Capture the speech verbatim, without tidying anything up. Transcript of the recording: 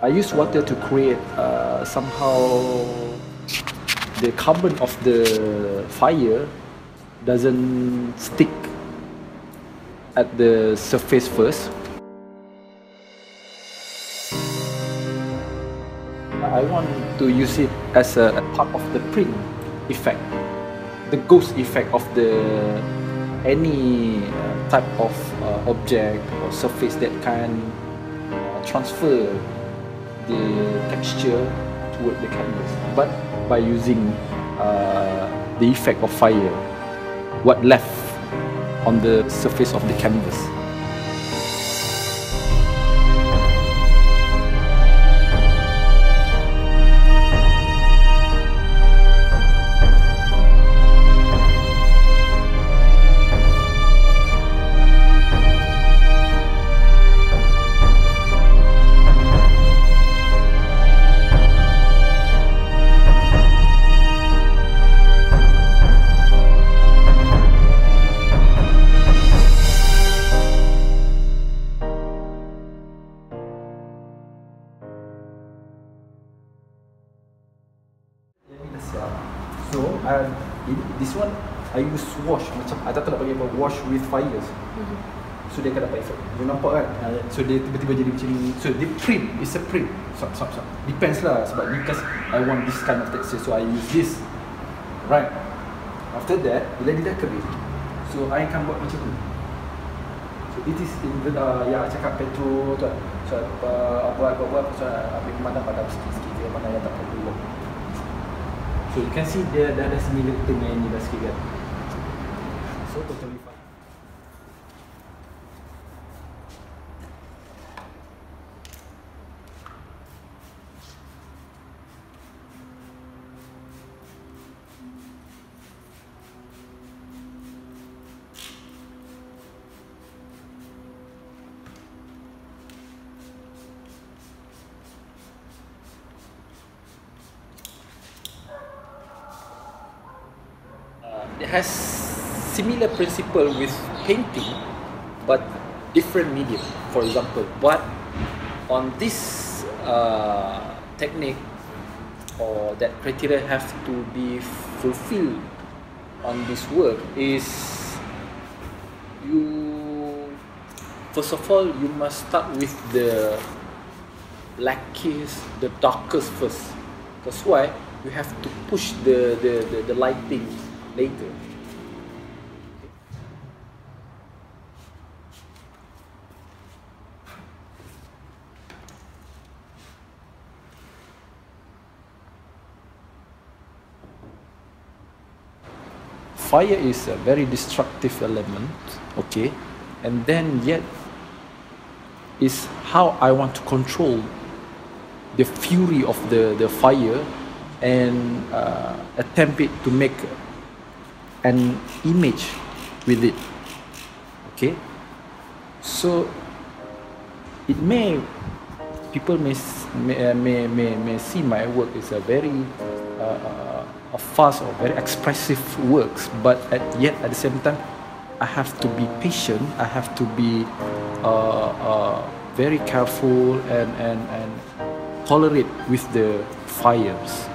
I use water to create uh, somehow the carbon of the fire doesn't stick at the surface first. I want to use it as a, a part of the print effect, the ghost effect of the any uh, type of uh, object or surface that can uh, transfer the texture toward the canvas, but by using uh, the effect of fire, what left on the surface of the canvas. So uh, this one I use wash, macam I tak tahu nak panggil apa, wash with fires. Mm-hmm. So dia akan dapat effect. You nampak kan? Uh, so dia tiba-tiba jadi macam ni. So dia print, it's a print. Sub, sub, sub. Depends lah sebab because I want this kind of texture, so I use this. Right. After that, bila dia dah kering, so I akan buat macam ni. So it is in the, uh, yang I cakap petrol tu kan. So uh, apa I buat-buat, so I ambil pemadam-pemadam sikit-sikit dia, mana yang tak perlu. So you can see dia dah ada similar tengah ni dah sikit kan. So totally fine. It has similar principle with painting, but different medium. For example, but on this uh, technique or that criteria have to be fulfilled on this work is you first of all you must start with the blackest, the darkest first. That's why you have to push the the the, the lighting later. Fire is a very destructive element, okay, and then yet is how I want to control the fury of the, the fire and uh, attempt it to make an image with it. Okay, so it may people may may may, may, may see my work is a very uh, a fast or very expressive works, but at, yet at the same time I have to be patient, I have to be uh, uh, very careful and, and, and tolerate with the fires.